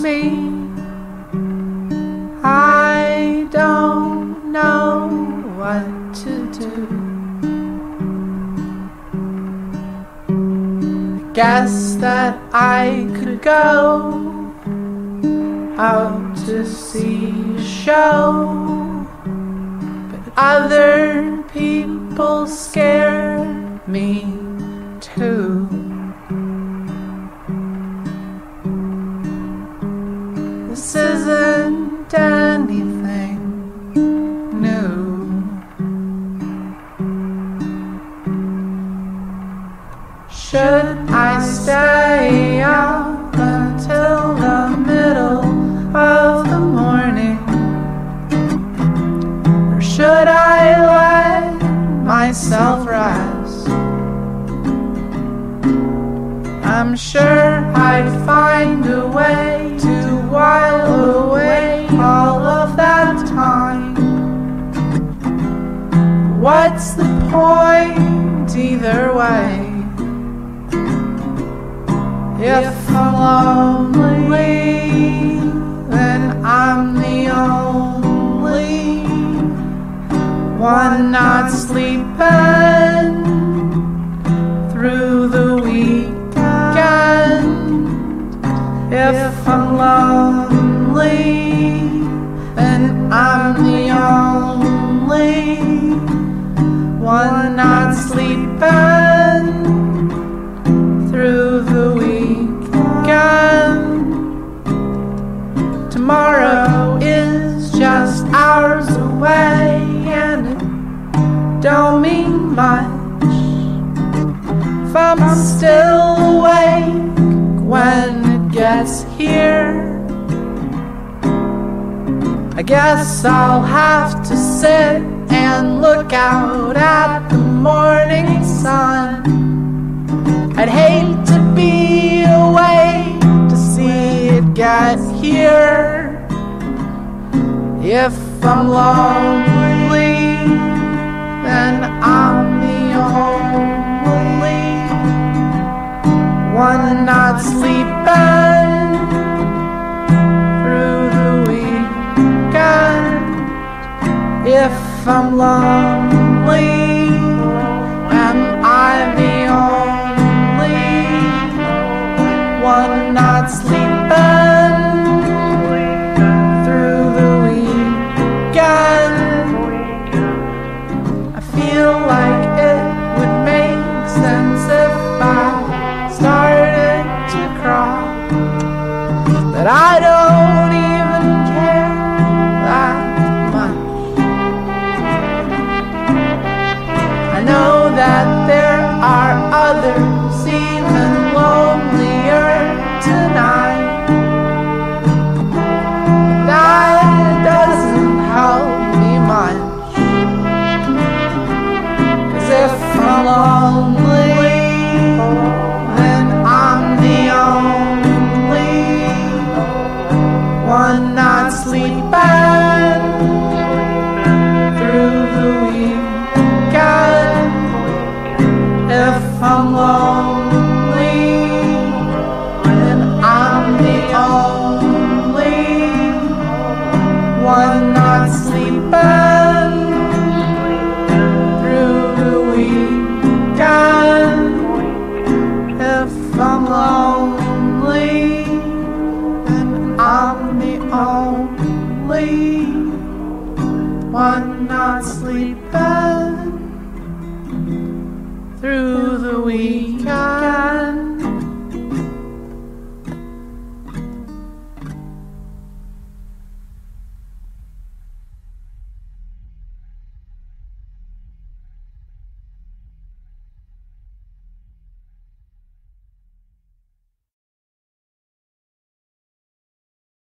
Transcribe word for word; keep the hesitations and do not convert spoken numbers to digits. me. I don't know what to do. I guess that I could go out to see a show, but other people scare me too. This isn't anything new. Should I stay up until the middle of the morning, or should I let myself rest? I'm sure I'd find a way to while away all of that time. What's the point either way? If I'm lonely, then I'm the only one not sleeping through the weekend. If I'm lonely, and I'm the only one not sleeping through the weekend. Tomorrow is just hours away, and it don't mean much if I'm still awake when it gets here. I guess I'll have to sit and look out at the morning sun. I'd hate to be away to see it get here. If I'm lonely, then I'm the only one not sleeping. If I'm lonely, am I the only one not sleeping through the weekend? I feel like it would make sense if I started to cry, but I don't even care that. That there are others even lonelier tonight, but that doesn't help me much. 'Cause if I'm lonely, then I'm the only one not sleeping through the weekend. If I'm lonely, then I'm the only one not sleeping through the weekend. If I'm lonely, then I'm the only one not sleeping.